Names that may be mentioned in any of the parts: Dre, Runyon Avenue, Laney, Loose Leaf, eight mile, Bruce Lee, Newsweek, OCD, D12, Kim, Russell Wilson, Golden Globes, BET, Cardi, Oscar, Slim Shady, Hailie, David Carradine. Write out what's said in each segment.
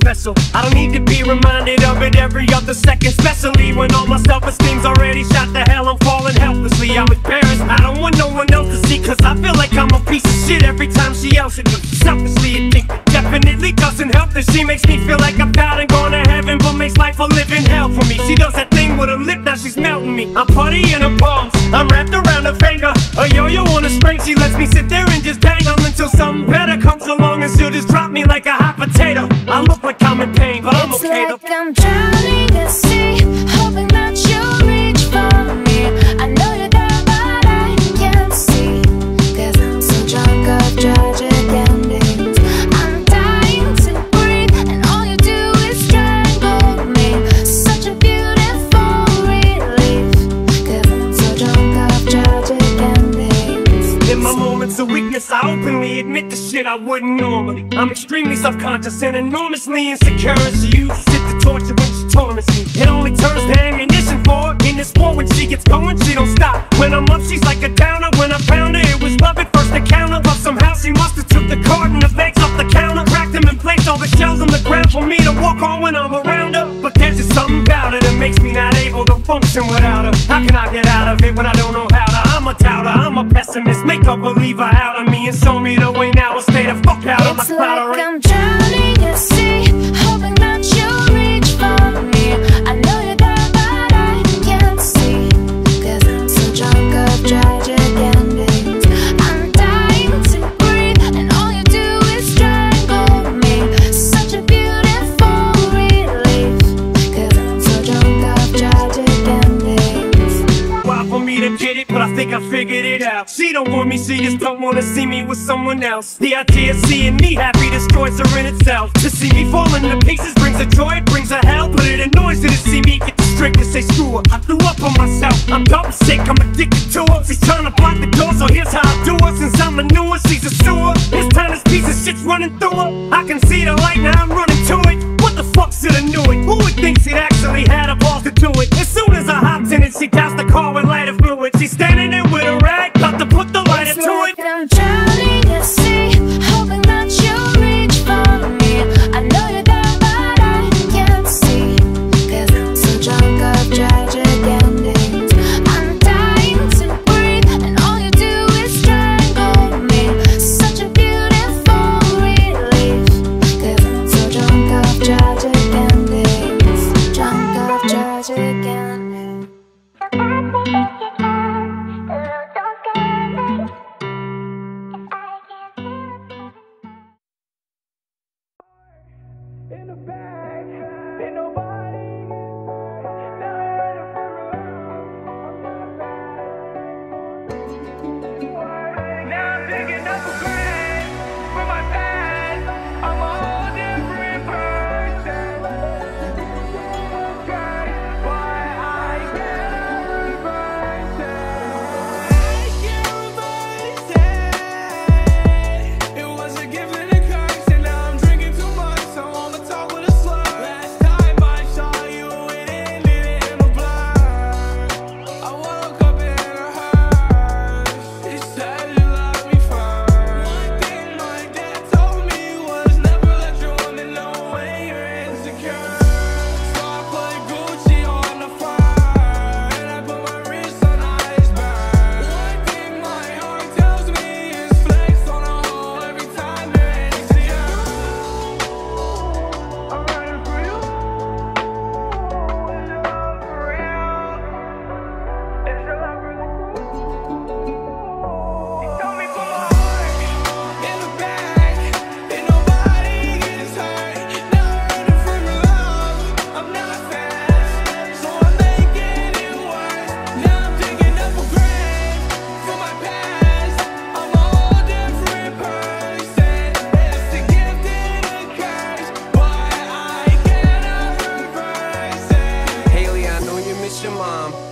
special. I don't need to be reminded of it every other second, especially when all my self-esteem's already shot to hell. I'm falling helplessly, I'm embarrassed, I don't want no one else to see, cause I feel like I'm a piece of shit every time she yells at me. Selfishly addicted, definitely doesn't help that she makes me feel like I'm out and gone to heaven, but makes life a living hell for me. She does that thing with her lip, now she's melting me. I'm putty in her palms, I'm wrapped around her finger, a yo-yo on a spring. She lets me sit there and just dangle until something better comes along, and she'll just drop me like a hot potato. I look like I'm in pain, but I'm okay though. It's like I'm drowning the sea, hoping that you'll reach for me. I know you're there, but I can't see, cause I'm so drunk of tragic endings. I'm dying to breathe, and all you do is strangle me. Such a beautiful relief, cause I'm so drunk of tragic endings. In my moments of weakness, I openly admit the shit I wouldn't normally. I'm extremely self-conscious and enormously insecure, as she uses it to torture when she torments me. It only turns to ammunition for it. In this war, when she gets going, she don't stop. When I'm up, she's like a downer. When I found her, it was love at first encounter, but somehow she must have took the card and the legs off the counter, racked them in place, all the shells on the ground for me to walk on when I'm around her. But there's just something about her that makes me not able to function without her. How can I get out of it when I don't know how to? I'm a doubter, I'm a pessimist, make a believer out of me and show me the way now. I'll stay the fuck out of my cloud. It's like I'm drowning the sea, hoping that you'll reach for me. I know you're there, but I can't see, cause I'm so drunk of tragic endings. I'm dying to breathe, and all you do is strangle me. Such a beautiful relief, cause I'm so drunk of tragic endings. Why for me to get it, but I think I figured it out. She don't want me, she just don't want to see me with someone else. The idea of seeing me happy destroys her in itself. To see me falling to pieces brings her joy, it brings her hell, but it annoys her to see me get distracted. Say screw her, I threw up on myself, I'm double sick, I'm addicted to her. She's trying to block the door, so here's how I do her. Since I'm a newer, she's a sewer, this time this piece of shit's running through her. I can see the light, now I'm running to it. What the fuck, should have knew it? Who would think she'd actually had the balls to do it? As soon as I hopped in it, she doused the car with lighter fluid. She's standing there with a rag, about to put the lighter to it. I'm drowning the sea, hoping that you'll reach for me. I know you're there, but I can't see, cause I'm so drunk of tragic endings. I'm dying to breathe, and all you do is strangle me. Such a beautiful relief, cause I'm so drunk of tragic endings. Drunk of tragic endings. Why?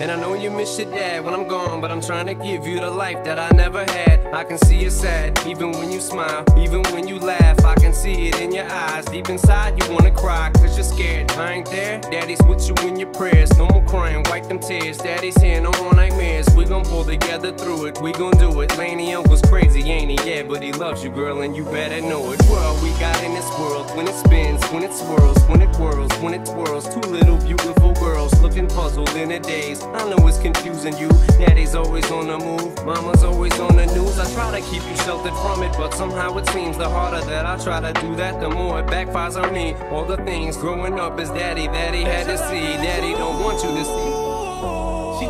And I know you miss your dad when I'm gone, but I'm trying to give you the life that I never had. I can see you're sad, even when you smile, even when you laugh. I can see it in your eyes. Deep inside you wanna cry, cause you're scared I ain't there. Daddy's with you in your prayers. No more crying, wipe them tears. Daddy's here, no more nightmares. We gon' pull together through it, we gon' do it. Laney uncle's crazy, ain't he? Yeah, but he loves you, girl, and you better know it. World we got in this world, when it spins, when it swirls, when it whirls, when it twirls. Two little beautiful girls looking puzzled in a daze. I know it's confusing you. Daddy's always on the move, mama's always on the news. I try to keep you sheltered from it, but somehow it seems the harder that I try to do that, the more it backfires on me. All the things growing up is daddy that he had to see. Daddy don't want you to see.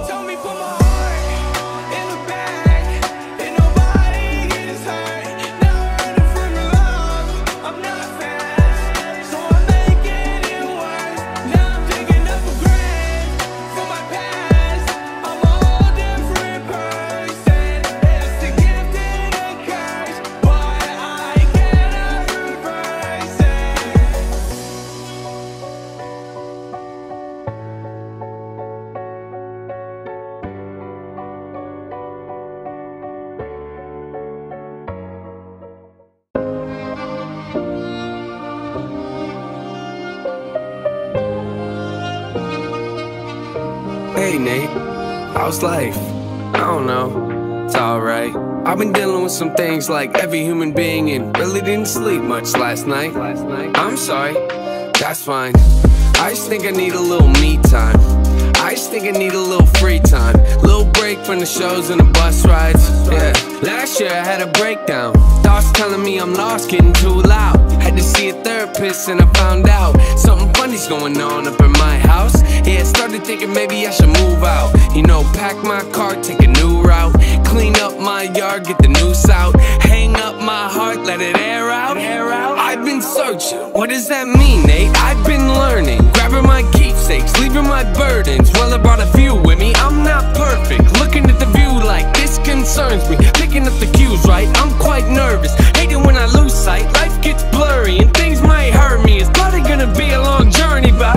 She told me put my heart in the bag, and nobody gets hurt. How's life? I don't know, it's alright. I've been dealing with some things like every human being, and really didn't sleep much last night. I'm sorry, that's fine. I just think I need a little me time. I just think I need a little free time. Little break from the shows and the bus rides. Yeah. Last year I had a breakdown. Thoughts telling me I'm lost, getting too loud. Had to see a therapist and I found out something funny's going on up in my house. Yeah, started thinking maybe I should move out. You know, pack my car, take a new route. Clean up my yard, get the noose out. Hang up my heart, let it air out. I've been searching, what does that mean, Nate? I've been learning, grabbing my keepsakes, leaving my burdens. Well, I brought a few with me, I'm not perfect. Looking at the view like this concerns me. Picking up the cues, right? I'm quite nervous. Hating when I lose sight, life gets blurry and things might hurt me. It's probably gonna be a long journey, but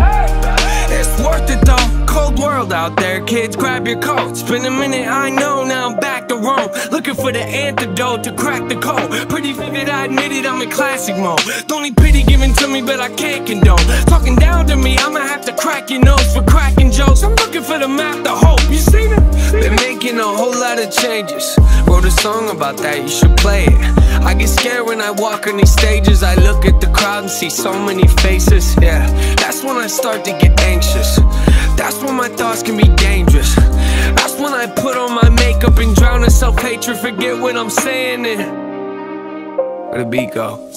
it's worth it though. Cold world out there, kids, grab your coat. Spend a minute, I know, now I'm back to Rome. Looking for the antidote to crack the code. Pretty vivid, I admit it, I'm in classic mode. The only pity given to me, but I can't condone. Talking down to me, I'ma have to crack your nose for cracking jokes. I'm looking for the map, the hope, you see me? Been making a whole lot of changes. Wrote a song about that, you should play it. I get scared when I walk on these stages. I look at the crowd and see so many faces. Yeah, that's when I start to get anxious. That's when my thoughts can be dangerous. That's when I put on my makeup and drown in self-hatred. Forget what I'm saying and where the beat go.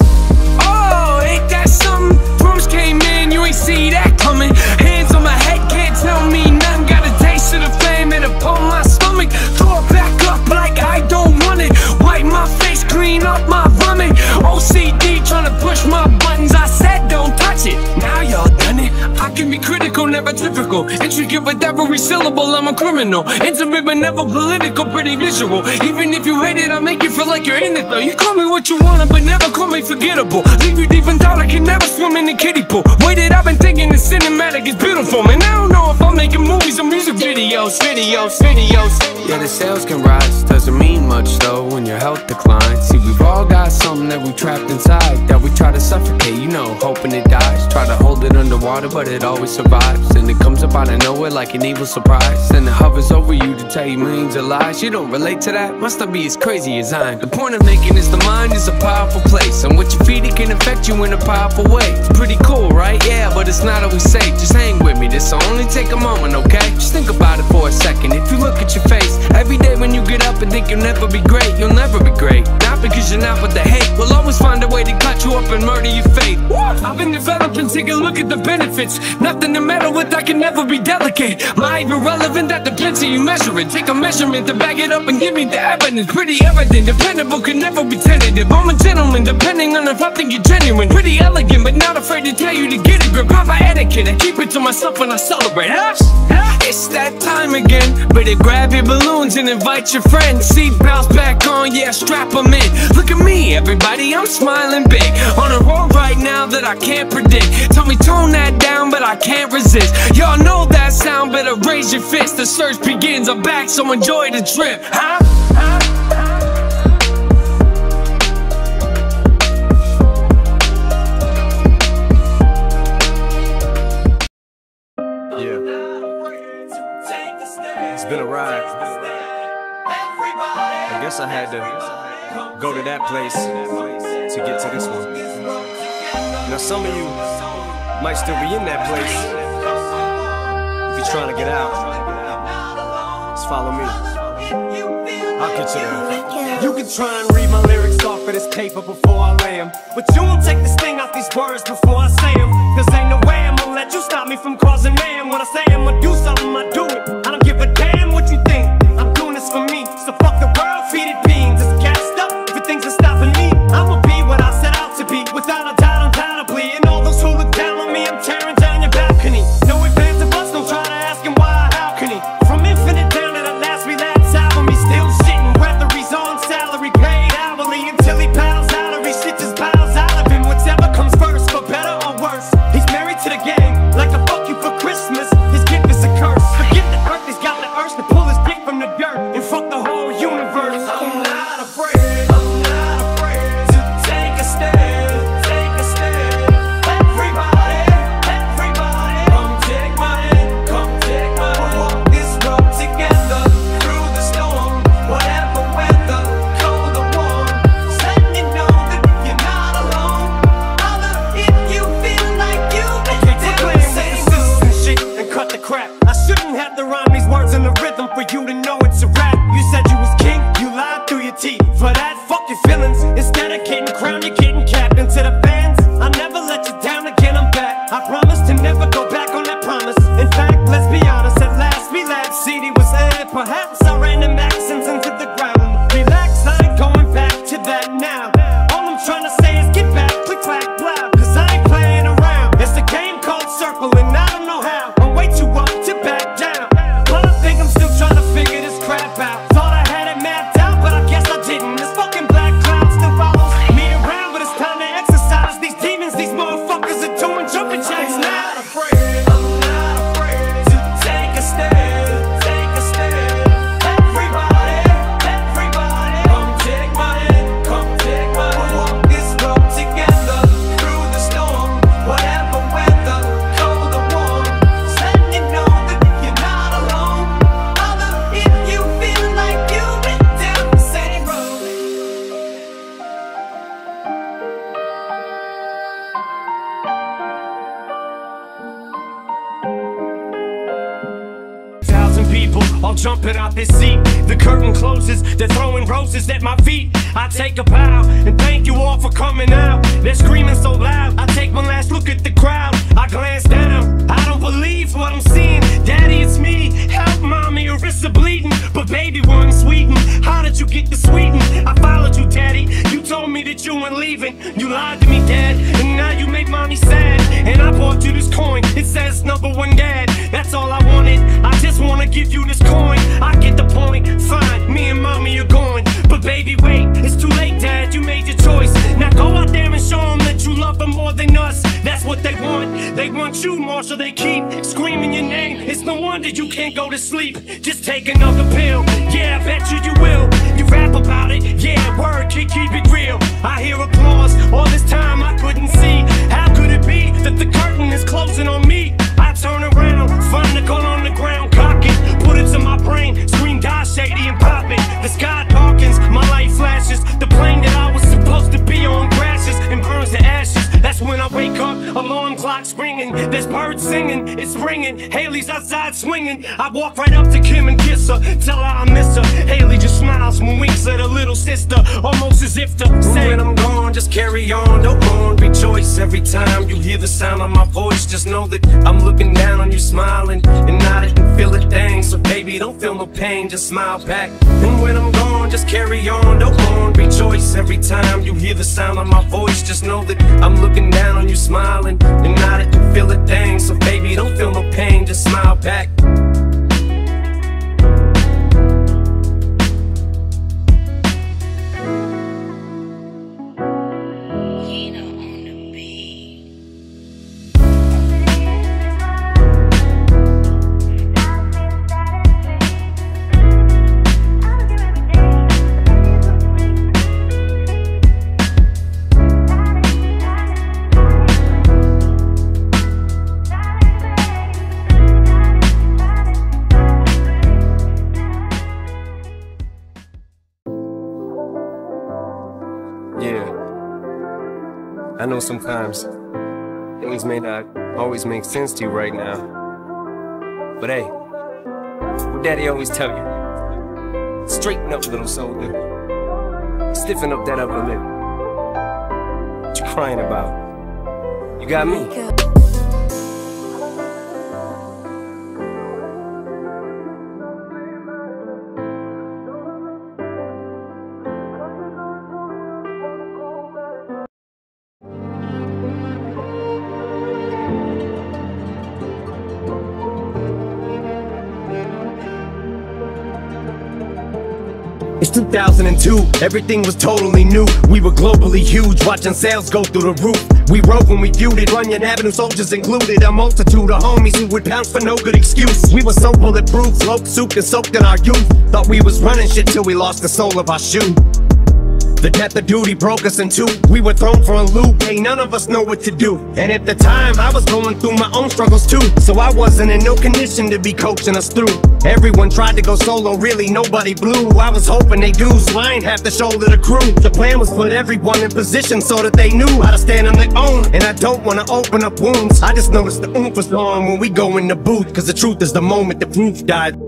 Oh, ain't that something? Bruce came in, you ain't see that coming. Hands on my head, can't tell me nothing. Got a taste of the flame and upon my stomach. Throw it back up like I don't want it. Wipe my face, clean up my vomit. OCD trying to push my buttons. I said don't touch it, now y'all done it. I can be critical, never typical. Intricate with every syllable, I'm a criminal. Intimate but never political, pretty visual. Even if you hate it, I make you feel like you're in it though. You call me what you want, but never call me forgettable. Leave you deep in thought, I can never swim in the kiddie pool. Waited, I've been thinking the cinematic is beautiful. Man, I don't know if I'm making movies or music videos. Yeah, the sales can rise, doesn't mean much though when your health declines. See, we've all got something that we trapped inside, that we try to suffocate, you know, hoping it dies. Try to hold it underwater, but it always survives. And it comes up out of nowhere like an evil surprise. And it hovers over you to tell you millions of lies. You don't relate to that, must not be as crazy as I am. The point I'm making is the mind is a powerful place, and with your feet it can affect you in a powerful way. It's pretty cool, right? Yeah, but it's not always safe. Just hang with me, this'll only take a moment, okay? Just think about it for a second. If you look at your face every day when you get up and think you'll never be great, you'll never be great. Not because you're not, but the hate will always find a way to cut you up and murder your faith. I've been developing, take a look at the benefits. Nothing to meddle with, I can never be delicate. Might be relevant, that depends how you measure it. Take a measurement to back it up and give me the evidence. Pretty evident, dependable, can never be tentative. I'm a gentleman, depending on if I think you're genuine. Pretty elegant, but not afraid to tell you to get a grip. Proper etiquette, I keep it to myself when I celebrate. It's that time again, better grab your balloons and invite your friends. Seat belts back on, yeah, strap them in. Look at me, everybody, I'm smiling big. On a roll right now that I can't predict. Tell me tone that down, but I can't resist. Y'all know that sound, better Better raise your fist, the search begins. I'm back, so enjoy the trip, huh? Yeah. It's been a ride. I guess I had to go to that place to get to this one. Now some of you might still be in that place. Trying to get out, just follow me, I'll get you there. You can try and read my lyrics off of this paper before I lay them, but you won't take this thing out these words before I say them. Cause ain't no way I'm gonna let you stop me from causing man. When I say I'm gonna do something, I do it. I don't give a damn what you think, I'm doing this for me. So fuck the world, feed it beans, it's gassed up. If it thinks it's stopping me, I'ma be what I set out to be. Without a doubt, undoubtedly, and all those who look down on me, I'm tearing down your balcony. No advance of us, don't try to. Just smile back, and when I'm gone, just carry on, don't mourn, rejoice. Every time you hear the sound of my voice, just know that I'm looking down on you, smiling, and not that you feel a thing. So baby, don't feel no pain, just smile back. I know sometimes things may not always make sense to you right now, but hey, what Daddy always tell you, straighten up, little soldier, stiffen up that upper lip. What you crying about? You got me. It's 2002, everything was totally new. We were globally huge, watching sales go through the roof. We rode when we feuded, Runyon Avenue, soldiers included. A multitude of homies who would pounce for no good excuse. We were so bulletproof, sloped, souped and soaked in our youth. Thought we was running shit till we lost the sole of our shoe. The death of duty broke us in two. We were thrown for a loop, hey, none of us know what to do. And at the time, I was going through my own struggles too. So I wasn't in no condition to be coaching us through. Everyone tried to go solo, really nobody blew. I was hoping they do, so I ain't half the shoulder the crew. The plan was put everyone in position so that they knew how to stand on their own. And I don't wanna open up wounds. I just noticed the oomph was gone when we go in the booth. Cause the truth is the moment the proof died.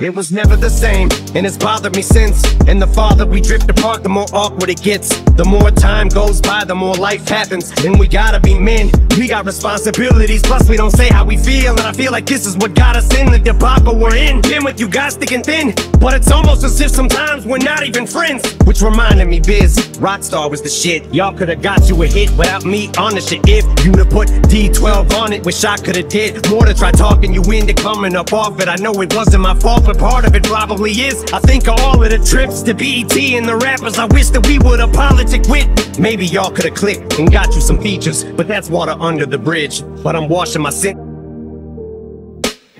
It was never the same, and it's bothered me since. And the farther we drift apart, the more awkward it gets. The more time goes by, the more life happens. And we gotta be men, we got responsibilities. Plus we don't say how we feel, and I feel like this is what got us in the debacle we're in. Been with you guys thick and thin, but it's almost as if sometimes we're not even friends. Which reminded me, Biz, Rockstar was the shit. Y'all could've got you a hit without me on the shit. If you'd've put D12 on it, wish I could've did more to try talking you into coming up off it. I know it wasn't my fault, but part of it probably is. I think of all of the trips to BET and the rappers I wish that we would've politic with. Maybe y'all could've clicked and got you some features, but that's water under the bridge. But I'm washing my sin.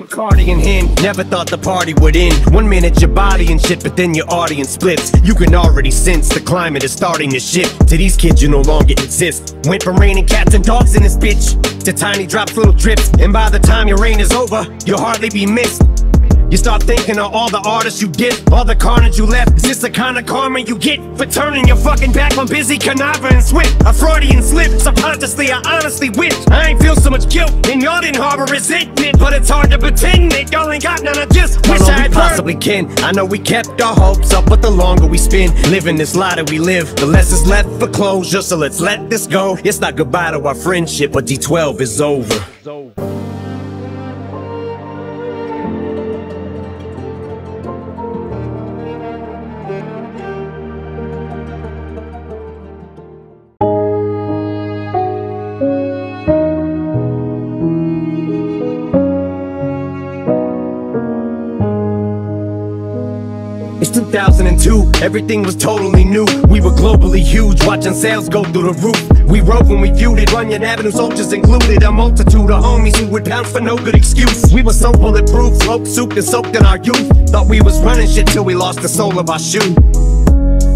Cardi and Hen, never thought the party would end. 1 minute your body and shit, but then your audience splits. You can already sense the climate is starting to shift. To these kids you no longer exist. Went from raining cats and dogs in this bitch to tiny drops, little drips. And by the time your reign is over, you'll hardly be missed. You start thinking of all the artists you did, all the carnage you left. Is this the kind of karma you get for turning your fucking back on Busy, Canava, and Swift? A Freudian slip, subconsciously I honestly wish I ain't feel so much guilt, and y'all didn't harbor resentment. But it's hard to pretend that y'all ain't got none. I just wish I had possibly can. I know we kept our hopes up, but the longer we spend living this lie that we live, the less is left for closure, so let's let this go. It's not goodbye to our friendship, but D12 is over. It's 2002, everything was totally new. We were globally huge, watching sales go through the roof. We rode when we feuded, Runyon Avenue, soldiers included. A multitude of homies who would pounce for no good excuse. We were so bulletproof, sloped, souped and soaked in our youth. Thought we was running shit till we lost the sole of our shoe.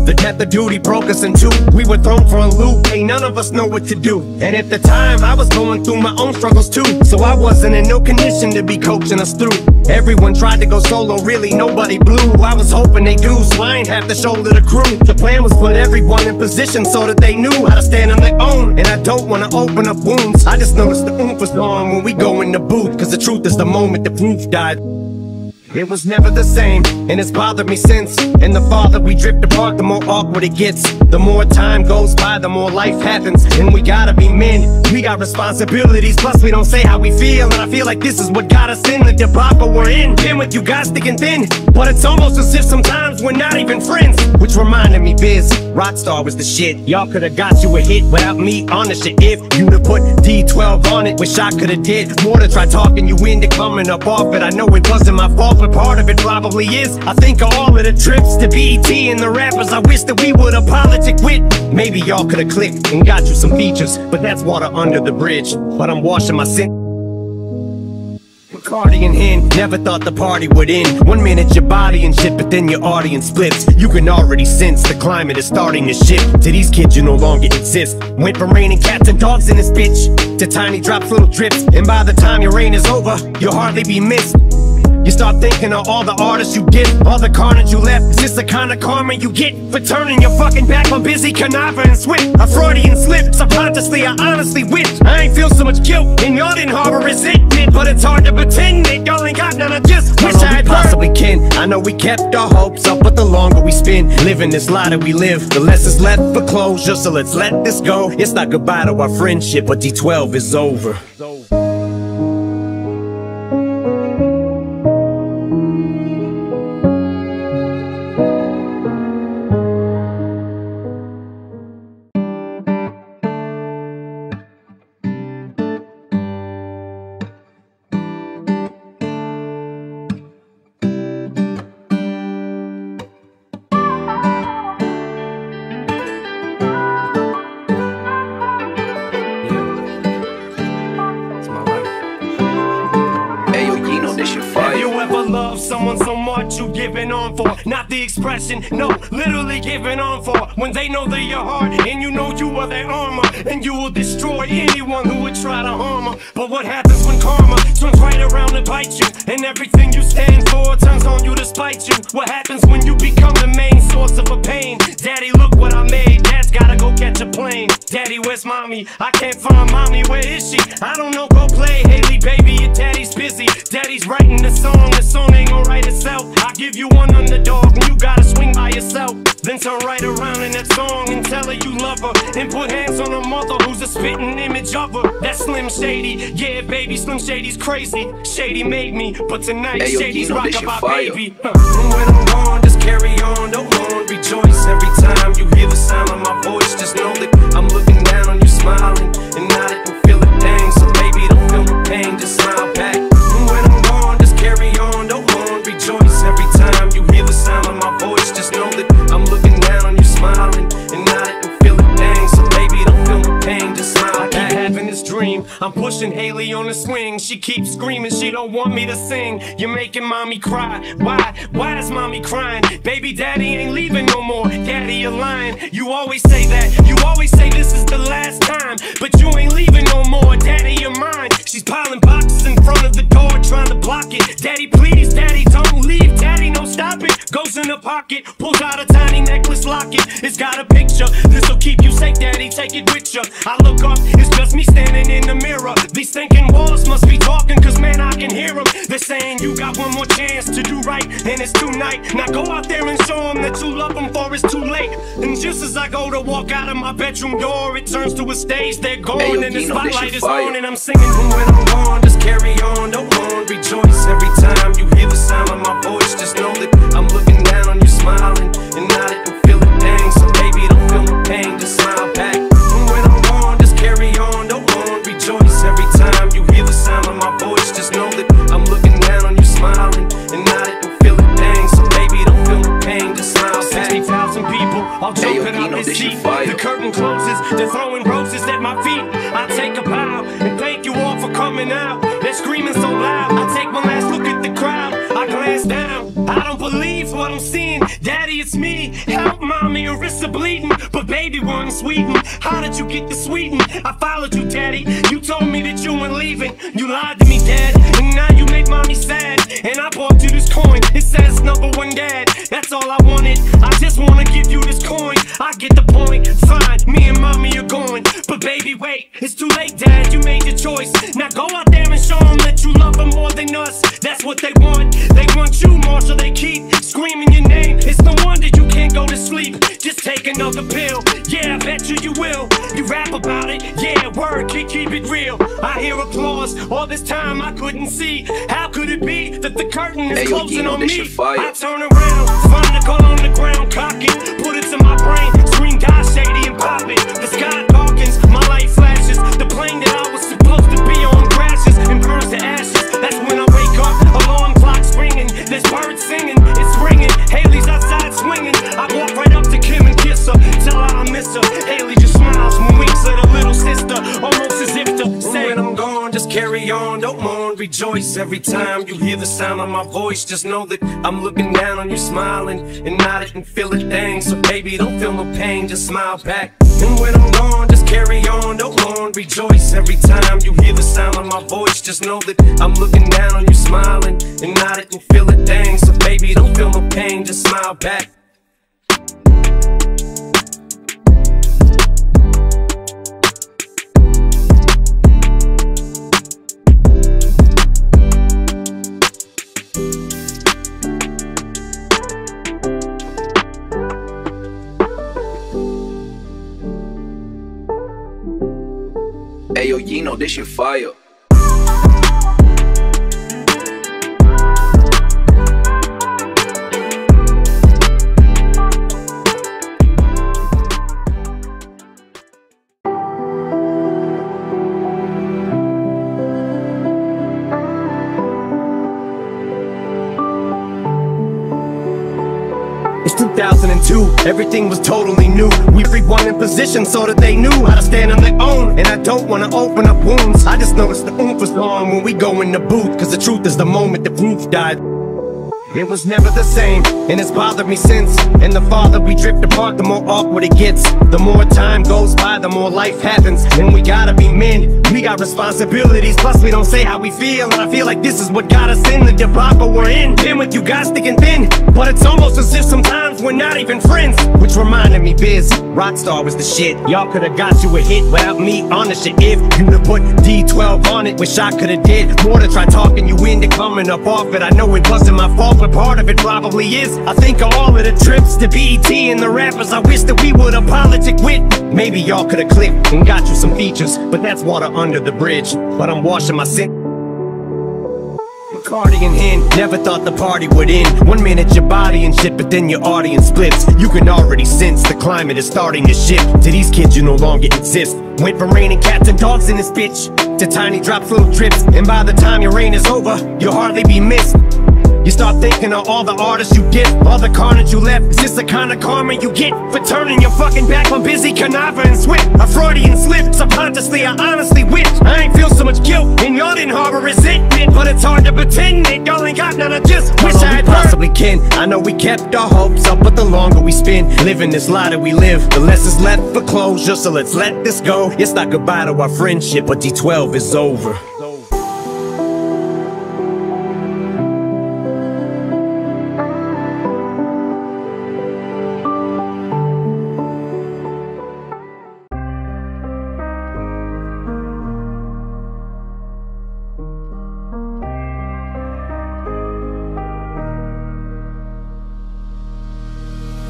The death of duty broke us in two. We were thrown for a loop, hey, none of us know what to do. And at the time, I was going through my own struggles too. So I wasn't in no condition to be coaching us through. Everyone tried to go solo, really nobody blew. I was hoping they do, so I ain't half the shoulder the crew. The plan was put everyone in position so that they knew how to stand on their own. And I don't wanna open up wounds. I just noticed the oomph was gone when we go in the booth. Cause the truth is the moment the proof died. It was never the same, and it's bothered me since. And the farther we drift apart, the more awkward it gets. The more time goes by, the more life happens. And we gotta be men, we got responsibilities. Plus we don't say how we feel, and I feel like this is what got us in the debacle we're in. Been with you guys thick and thin, but it's almost as if sometimes we're not even friends. Which reminded me, Biz, Rockstar was the shit. Y'all could've got you a hit without me on the shit. If you'd've put D12 on it, wish I could've did more to try talking you into coming up off it. I know it wasn't my fault, but part of it probably is. I think of all of the trips to BET and the rappers I wish that we would've politic with. Maybe y'all could've clicked and got you some features, but that's water under the bridge. But I'm washing my sin. Cardi and Hen, never thought the party would end. 1 minute your body and shit, but then your audience splits. You can already sense the climate is starting to shift. To these kids you no longer exist. Went from raining cats and dogs in this bitch to tiny drops, little drips. And by the time your reign is over, you'll hardly be missed. You start thinking of all the artists you get, all the carnage you left. It's just the kind of karma you get for turning your fucking back on busy, conniving, and swift. A Freudian slip, subconsciously I honestly wish I ain't feel so much guilt, and y'all didn't harbor resentment. But it's hard to pretend that y'all ain't got none. I just wish I had possibly can. I know we kept our hopes up, but the longer we spend living this lie that we live, the less is left for closure. So let's let this go. It's not goodbye to our friendship, but D12 is over. No, literally giving on for when they know they're your heart and you know you are their armor, and you will destroy anyone who would try to harm her. But what happens when karma turns right around and bites you, and everything you stand for turns on you to spite you? What happens when you become the main source of a pain? Daddy, look what I made. Dad's gotta go catch a plane. Daddy, where's mommy? I can't find mommy. Where is she? I don't know. Go play Hailie, baby. Your daddy's busy. Daddy's writing the song. The song ain't gonna write itself. I give you one underdog and you gotta swing by yourself. Then turn right around in that song and tell her you love her, and put hands on her mother who's a spitting image of her. That's Slim Shady. Yeah, baby, Slim Shady's crazy. Shady made me, but tonight hey, yo, Shady's rock about baby. And when I'm gone, just carry on, don't mourn, rejoice. Every time you hear the sound of my voice, just know that I'm looking down on you smiling, and now that you feel a thing, so baby, don't feel the pain, just smile back. And when I'm gone, just carry on, don't mourn, rejoice. Every time you hear the sound of my voice, just know that I'm looking down on you smiling, and now that you feel a thing, so baby, don't feel the pain, just smile back. This dream, I'm pushing Hailie on the swing. She keeps screaming, she don't want me to sing. You're making mommy cry. Why is mommy crying? Baby, daddy ain't leaving no more. Daddy, you're lying. You always say that. You always say this is the last time, but you ain't leaving no more. Daddy, you're mine. She's piling boxes in front of the door, trying to block it. Daddy, please, daddy, don't leave. Daddy, no, stop it. Goes in her pocket, pulls out a tiny necklace locket. It's got a picture. This'll keep you safe, daddy. Take it with you. I look up, it's just me standing in the mirror. These thinking walls must be talking, cause man, I can hear them. They're saying you got one more chance to do right, and it's tonight. Now go out there and show them that you love them, for it's too late. And just as I go to walk out of my bedroom door, it turns to a stage. They're going hey, yo, and the spotlight is on, and I'm singing. And when I'm gone, just carry on, don't mourn, rejoice. Every time you hear the sound of my voice, just know that I'm looking down on you smiling, and now that you feel a thing, so baby, don't feel the pain, just smile back. And when I'm gone, just carry on, don't mourn, rejoice. Every time you hear the sound of my voice, just know that I'm looking down on you smiling, and now that you feel a thing, so baby, don't feel the pain, just smile back. 60,000 people all jumping out this seat. The curtain closes, they're throwing roses at my feet. I take a bow and thank you all for coming out. They're screaming so loud. I take my last look at the crowd. I glance down. I don't believe what I'm seeing. Daddy, it's me. Help, mommy, your wrists are bleeding. But baby, we're in Sweden. How did you get to Sweden? I followed you, daddy. You told me that you weren't leaving. You lied to me, dad. And now you make mommy sad. And I bought you this coin. It says #1 dad. That's all I wanted. I just wanna give you this coin. I get the point. Fine, me and mommy are going. But baby, wait. It's too late, dad. You made your choice. Now go out there and show them that you love them more than us. That's what they want. They want you more, so they keep screaming your name. It's no wonder you can't go to sleep. Just take another pill. Yeah, I bet you will. You rap about it. Yeah, word, keep it real. I hear applause. All this time I couldn't see. How could it be that the curtain is closing on me? I turn around, find the call on the ground, cock it, put it to my brain, scream "Die Shady" and pop it. The sky darkens, my light flashes. The plane that I was supposed to be on crashes and burns to ashes. That's when I wake up. Alarm clock's ringing. There's birds singing. It's ringing. Hailie's outside swinging. I walk right up to Kim and kiss her. Tell her I miss her. Hailie just smiles and winks at her little sister, almost as if to say, when I'm gone, just carry on, don't mourn. should rejoice every time you hear the sound of my voice. Just know that I'm looking down on you, smiling, and I didn't feel a thing. So baby, don't feel no pain, just smile back. And when I'm gone, just carry on, no on. Rejoice every time you hear the sound of my voice. Just know that I'm looking down on you, smiling, and I didn't feel a thing. So baby, don't feel no pain, just smile back. Ayo, you know this shit fire. It's 2002, everything was totally new. We rewind in position so that they knew how to stand on their own. And I don't wanna open up wounds, I just noticed the oomph was gone when we go in the booth. Cause the truth is the moment the groove died, it was never the same, and it's bothered me since. And the farther we drift apart, the more awkward it gets. The more time goes by, the more life happens. And we gotta be men, we got responsibilities. Plus we don't say how we feel, and I feel like this is what got us in the debacle we're in. Been with you guys thick and thin, but it's almost as if sometimes we're not even friends. Which reminded me, Biz, Rockstar was the shit. Y'all could've got you a hit without me on the shit. If you'd've put D12 on it, wish I could've did more to try talking you into coming up off it. I know it wasn't my fault, but part of it probably is. I think of all of the trips to BET and the rappers I wish that we would've politic with. Maybe y'all could've clipped and got you some features, but that's water under the bridge. But I'm washing my sin. Cardigan in, never thought the party would end. 1 minute your body and shit, but then your audience splits. You can already sense the climate is starting to shift. To these kids you no longer exist. Went from raining cats and dogs in this bitch to tiny drops, little drips. And by the time your reign is over, you'll hardly be missed. You start thinking of all the artists you did, all the carnage you left. Is this the kind of karma you get for turning your fucking back on busy Canava and Swift? A Freudian slip, subconsciously I honestly wish I ain't feel so much guilt, and y'all didn't harbor resentment. But it's hard to pretend that y'all ain't got none. I just wish I had possibly can. I know we kept our hopes up, but the longer we spend living this lie that we live, the less is left for closure. So let's let this go. It's not goodbye to our friendship, but D12 is over.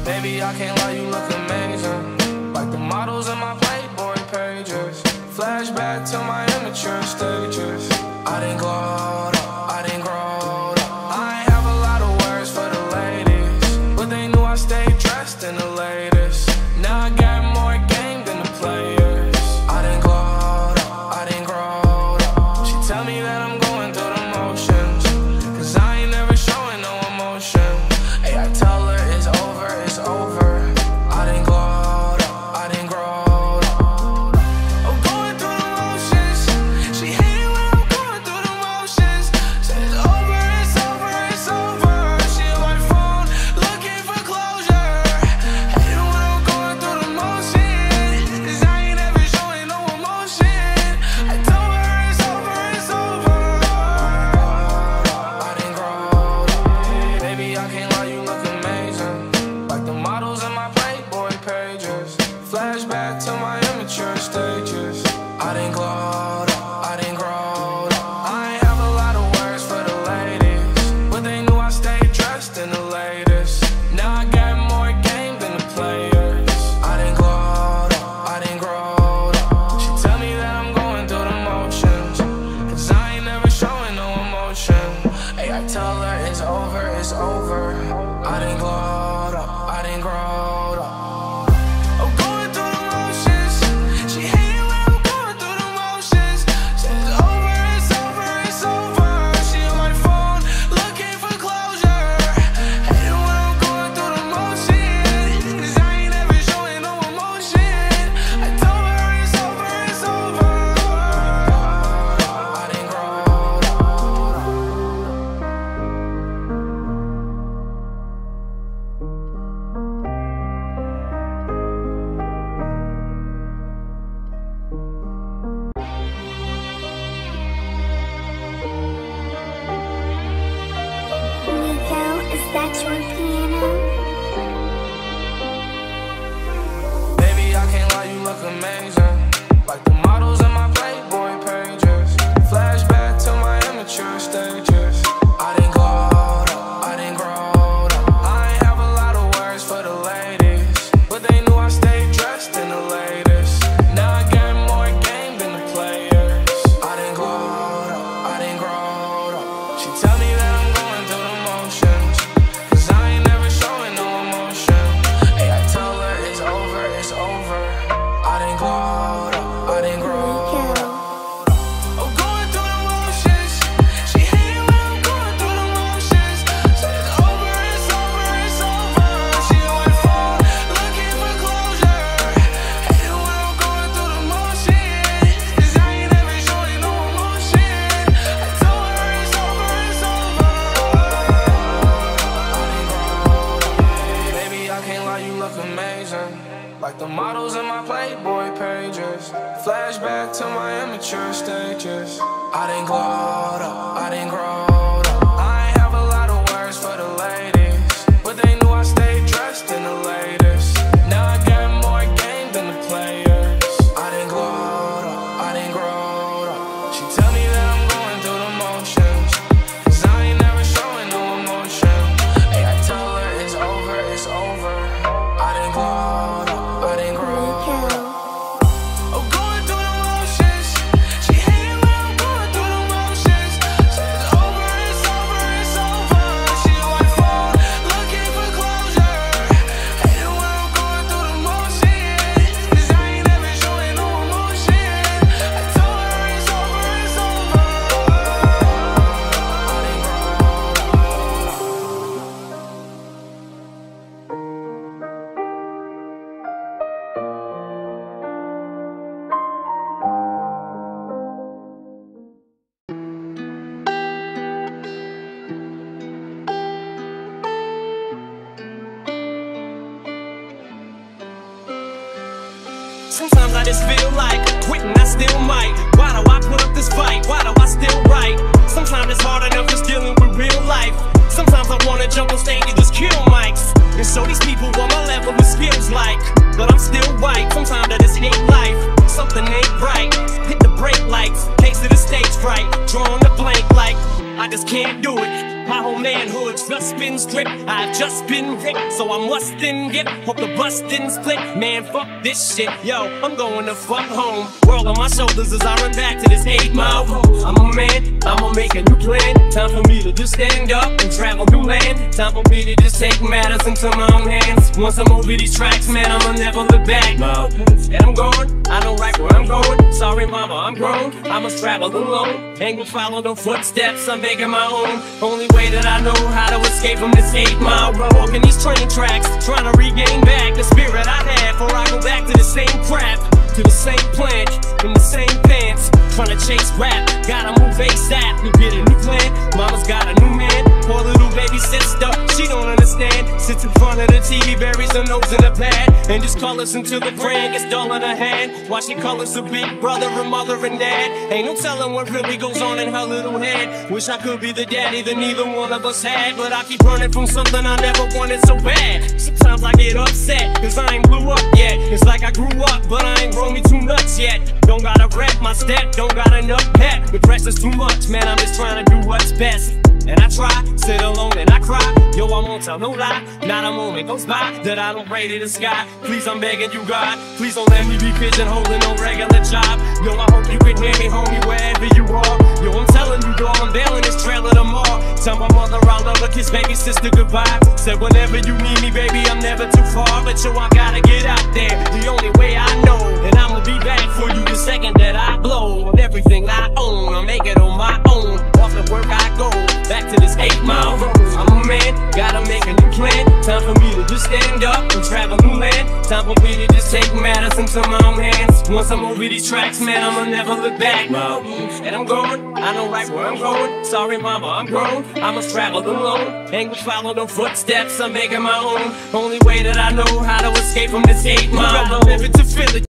Baby, I can't lie, you look amazing, like the models in my Playboy pages. Flashback to my immature stages. I didn't glow up, I didn't grow up. I ain't have a lot of words for the ladies, but they knew I stayed dressed in the latest. Now I got more game than the players. I didn't glow up, I didn't grow up. She tell me that I'm going through the motions, cause I ain't never showing no emotion. Hey, I tell her it's over. I didn't grow up. I'm going through the motions. She hated when I that's repeating. Baby, I can't lie, you look amazing, like the models in my Playboy pages. Flashback to my immature stages. I didn't go out, I didn't grow up. I ain't have a lot of words for the ladies, but they knew I stayed dressed in the latest. Now I got more game than the players. I didn't go out, I didn't grow up. She tell me that I'm going through the motions, cause I ain't never showing no emotion. Hey, I tell her it's over, it's over. I didn't go out, I didn't grow up. The models in my Playboy pages. Flashback to my immature stages. I didn't grow up, I didn't grow up. I ain't have a lot of words for the ladies, but they knew I stayed dressed in the latest. Now I got more game than the players. I didn't grow up, I didn't grow up. She tell me that I'm going through the motions, cause I ain't never showing no emotion. Hey, I tell her it's over, it's over. I didn't grow up. Sometimes I just feel like quitting, I still might. Why do I put up this fight? Why do I still write? Sometimes it's hard enough just dealing with real life. Sometimes I wanna jump on stage and just kill mics and show these people what my level of skills like. But I'm still white, sometimes I just hate life. Something ain't right, hit the brake lights. Case of the stage fright, drawing the blank like I just can't do it. My whole manhood just been stripped, I've just been ripped, so I must then get. Hope the bus didn't split, man fuck this shit. Yo, I'm going to fuck home. World on my shoulders as I run back to this 8 mile road. I'm a man, I'ma make a new plan. Time for me to just stand up and travel new land. Time for me to just take matters into my own hands. Once I'm over these tracks, man, I'ma never look back. And I'm gone, I don't write where I'm going. Sorry mama, I'm grown, I must travel alone. Ain't gonna follow no footsteps, I'm making my own. Only way that I know how to escape from this 8 mile road. Walking these train tracks, trying to regain back the spirit I had, for I go back to the same crap, to the same plant, in the same pants. Trying to chase rap, gotta move ASAP. You get a new plan, mama's got a new man. Poor little baby sister, she don't understand. Sits in front of the TV, buries her nose in the pad, and just colors until the brand gets dull in her hand. Watching colors of big brother and mother and dad. Ain't no telling what really goes on in her little head. Wish I could be the daddy that neither one of us had, but I keep running from something I never wanted so bad. Sometimes I get upset, cause I ain't blew up yet. It's like I grew up, but I ain't grown me too nuts yet. Don't gotta rap my step, don't got enough pep. The pressure's too much, man, I'm just trying to do what's best. And I try, sit alone and I cry. Yo, I won't tell no lie, not a moment goes by that I don't pray to the sky. Please, I'm begging you, God, please don't let me be pigeonholing no regular job. Yo, I hope you can hear me, homie, wherever you are. Yo, I'm telling you, dog, I'm bailing this trailer tomorrow. Tell my mother I love her, kiss baby sister goodbye. Said whenever you need me, baby, I'm never too far. But yo, I gotta get out there, the only way I know. And I'ma be back for you the second that I blow. On everything I own, I make it on my own. Off the work I go, back to this 8 mile road. I'm a man, gotta make a new plan. Time for me to just stand up and travel new land. Time for me to just take matters into my own hands. Once I'm over these tracks, man, I'ma never look back. And I'm going, I don't write where I'm going. Sorry mama, I'm grown, I must travel alone. Ain't gonna follow no footsteps, I'm making my own. Only way that I know how to escape from this 8 mile road. Living to feel it.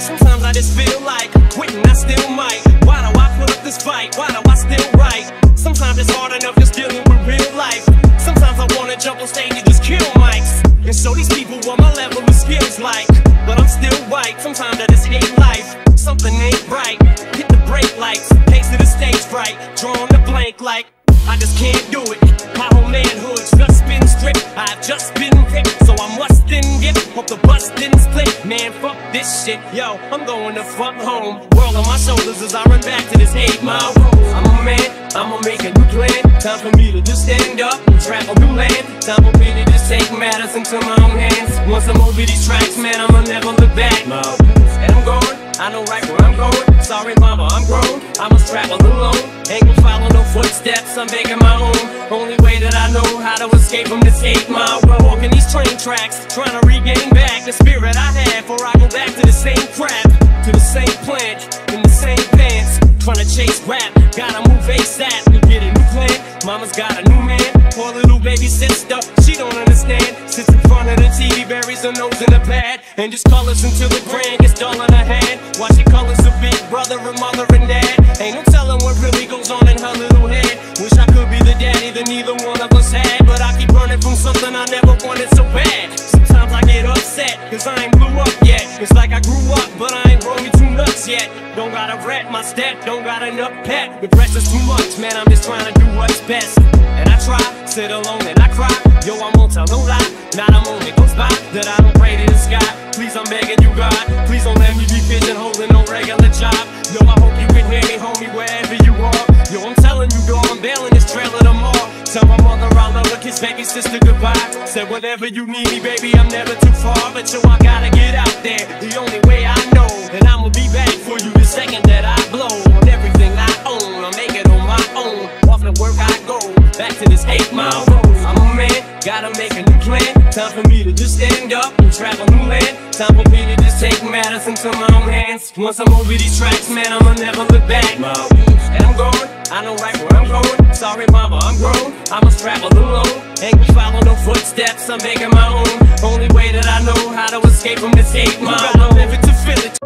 Sometimes I just feel like quitting, I still might. Why do I put up this fight? Why do I still write? Sometimes it's hard enough just dealing with real life. Sometimes I wanna jump on stage and just kill mics and show these people what my level of skills like. But I'm still white, sometimes I just hate life. Something ain't right, hit the brake lights. Pace to the stage fright, drawing the blank like I just can't do it. My whole manhood's just been stripped, I've just been ripped. So I must then get, hope the bus didn't split. Man, fuck this shit, yo, I'm going to fuck home. World on my shoulders as I run back to this 8 mile road. I'm a man, I'ma make a new plan. Time for me to just stand up and travel new land. Time for me to just take matters into my own hands. Once I'm over these tracks, man, I'ma never look back. And I'm going, I know right where I'm going. Sorry mama, I'm grown, I must travel alone. Ain't gonna follow no footsteps, I'm making my own. Only way that I know how to escape from this 8 mile road. Walking these train tracks, trying to regain back the spirit I had, for I go back to the same crap, to the same plant, in the same pants. Trying to chase rap, gotta move ASAP. You get a new plan, mama's got a new man. Poor little baby sister, she don't understand. Sits in front of the TV, buries her nose in the pad, and just colors until the grand gets dull in her hand. Watching colors of big brother and mother and dad. Ain't no telling what really goes on in her little head. Wish I could be the daddy that neither one of us had, but I keep running from something I never wanted so bad. Sometimes I get upset, cause I ain't blew up yet. It's like I grew up, but I ain't growing too nuts yet. Don't gotta rat my step, don't got enough pet. The press is too much, man, I'm just trying to do what's best. And I try, sit alone and I cry. Yo, I won't tell no lie, not I'm only goes by that I don't pray to the sky. Please, I'm begging you, God, please don't let me be pigeonholing no regular job. Yo, I hope you can hear me, homie, wherever you are. Yo, I'm telling you, though, I'm bailing this trailer tomorrow. Tell my mother I love her, kiss baby sister goodbye. Said whatever you need me, baby, I'm never too far. But yo, I gotta get out there, the only way I know. And I'ma be back for you the second that I blow. On everything I own, I make it on my own. Off the work I go, back to this 8 mile road. I'm a man, gotta make a new plan. Time for me to just stand up and travel new land. Time for me to just take matters into my own hands. Once I'm over these tracks, man, I'ma never look back. And I'm going, I know right where I'm going. Sorry mama, I'm grown, I must travel alone. Ain't gonna follow no footsteps, I'm making my own. Only way that I know how to escape from this 8 mile road. Live it to feel it.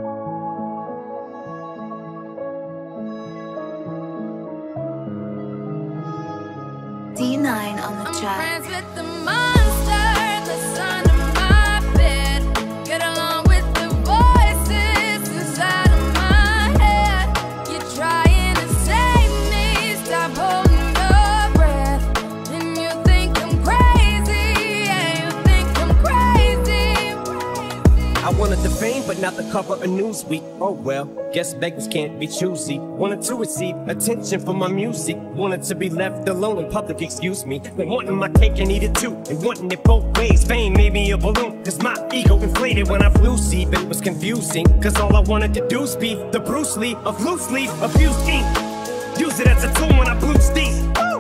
D9 on the track. I'm friends with the monster that's under my bed. Get along. Wanted the fame, but not the cover of Newsweek. Oh well, guess beggars can't be choosy. Wanted to receive attention for my music. Wanted to be left alone in public, excuse me. But wanting my cake and eat it too, and wanting it both ways. Fame made me a balloon, cause my ego inflated when I flew see. But it was confusing, cause all I wanted to do is be the Bruce Lee of Loose Leaf, abuse ink. Use it as a tool when I blew steam.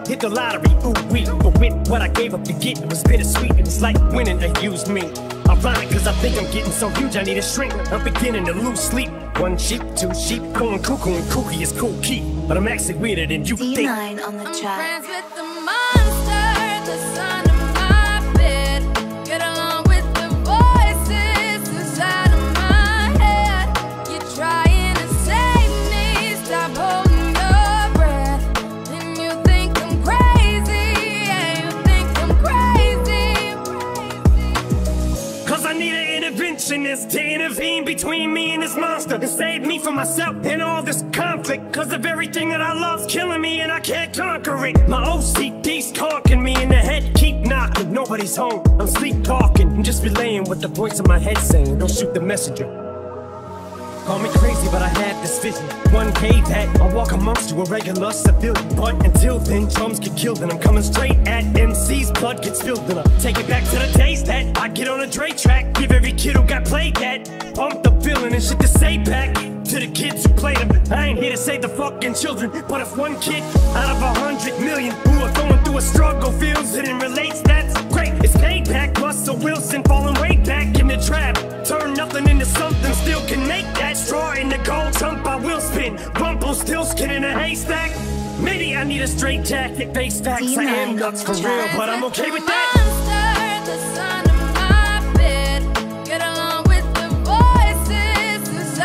Hit the lottery, ooh wee. But with what I gave up to get, it was bittersweet. It was like winning, they used me. Ironic, cause I think I'm getting so huge, I need a shrink. I'm beginning to lose sleep. One sheep, two sheep, going cuckoo and kooky is cool key. But I'm actually weirder than you think. D9 on the track. I'm friends with the monster, the son of my bed. Get along with the voices inside of my head. You're trying to save me, stop holding your breath. And you think I'm crazy, yeah, you think I'm crazy. Cause I need an interventionist to intervene between me and this monster and save me from myself and all this conflict. Cause the very thing that I love's killing me and I can't conquer it. My OCD's talking me in the head, keep knocking. Nobody's home, I'm sleepwalking. I'm just relaying what the voice in my head saying. Don't shoot the messenger. Call me crazy, but I had this vision. One day that I walk amongst you, a regular civilian. But until then, drums get killed, and I'm coming straight at MC's blood gets filled, and I take it back to the days that I get on a Dre track, give every kid who got played that pump the feeling and shit to say back to the kids who played them. I ain't here to save the fucking children, but if one kid out of 100 million who are going through a struggle feels it and relates, that's great. It's payback. Russell Wilson falling way back in the trap. Turn nothing into something, still can make that. Straw in the gold chunk, I will spin. Rumple still skin in a haystack. Maybe I need a straight jacket, face facts. I am nuts for real, but I'm okay with that. The monster, the son of my bed. Get along with the voices.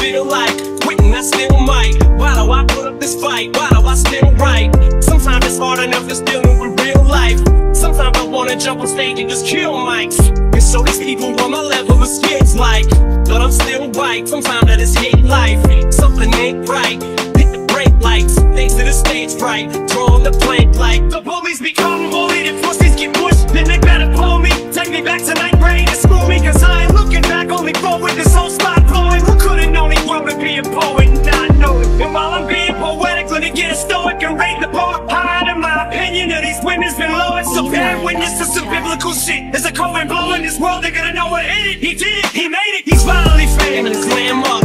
feel like quitting, I still might. Why do I put up this fight? Why do I still write? Sometimes it's hard enough just dealing with real life. Sometimes I wanna jump on stage and just kill mics and show these people on my level of skits like, but I'm still right. Sometimes I just hate life. Something ain't right. Hit the brake lights. Things to the stage right. Drawing the blank like the bullies become bullied and pussies get pushed. Then they better pull me. Take me back to night rain and screw me, cause I ain't looking back. Only forward this whole spot blowing. Who could've known he wanted to be a poet and not know it? And while I'm being poetic, let me get a stoic and rate the bar higher than my opinion of these women's been lowered. So bad witness to some biblical shit. There's a coin blow in this world, they're gonna know what it is. He did it, he made it, he's finally famous. I slam up,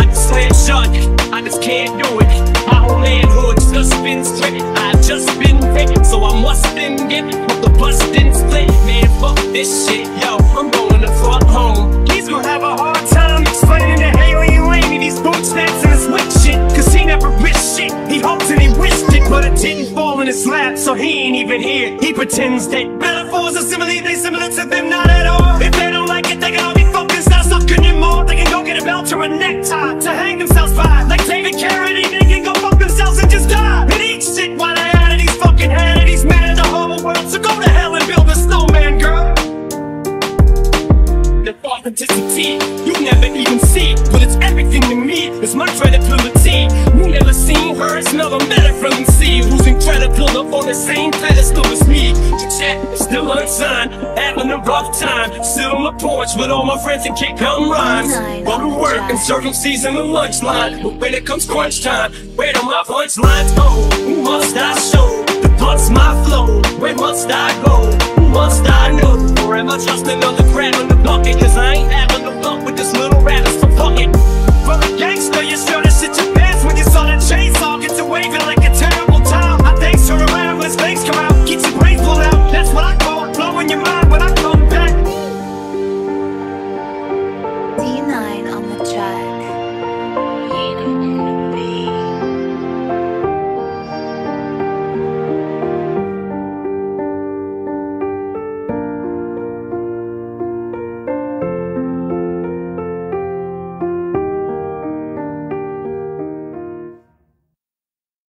I just slam shut, I just can't do it. My old manhood's just been stripped, I've just been picked, so I mustn't get it. But the bus didn't split, man, fuck this shit, yo, I'm going to fuck home. He's gonna have a hard time explaining to Hailie and Laney these boot snaps and his wit shit, cause he never risked shit, he hoped and he wished it, but it didn't fall in his lap, so he ain't even here, he pretends that metaphors are similar, they similar to them, not at all. If they don't like it, they can all be focused, not sucking anymore. They can go get a belt or a necktie to hang themselves by, like David Carradine. So go to hell and build a snowman, girl. The authenticity, you never even see it, but it's everything to me, it's my credibility. You never seen her, smell a metaphor and see who's incredible up on the same pedestal as me. The chat is still unsigned, having a rough time. Sit on my porch with all my friends and kick out rhymes. Go to work and serve them season and lunch line, but when it comes crunch time, where do my punchlines go? Who must I show? What's my flow? Where must I go? Who must I know? Or am I just another crab in the bucket? Cause I ain't having no luck with this little rabbit, so fuck it.